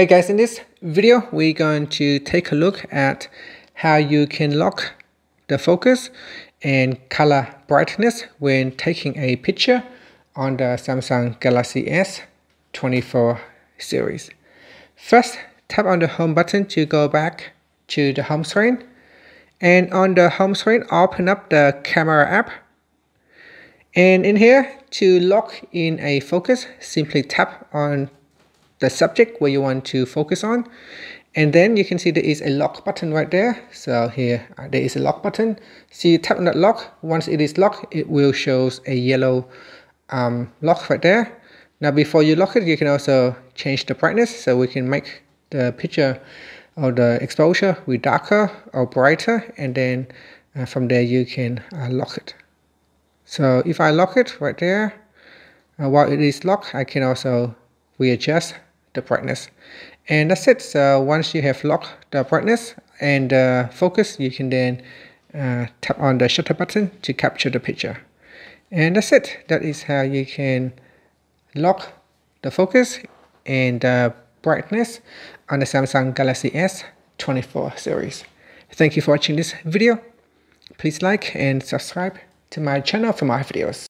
Hey guys, in this video we're going to take a look at how you can lock the focus and color brightness when taking a picture on the Samsung Galaxy S24 series. First, tap on the home button to go back to the home screen, and on the home screen open up the camera app, and in here to lock in a focus simply tap on the subject where you want to focus on, and then you can see there is a lock button right there. So here there is a lock button, so you tap on that lock. Once it is locked, it will show a yellow lock right there. Now before you lock it, you can also change the brightness, so we can make the picture or the exposure with darker or brighter, and then from there you can lock it. So if I lock it right there, while it is locked, I can also readjust the brightness, and that's it. So once you have locked the brightness and the focus, you can then tap on the shutter button to capture the picture, and that's it. That is how you can lock the focus and the brightness on the Samsung Galaxy S24 series. Thank you for watching this video. Please like and subscribe to my channel for more videos.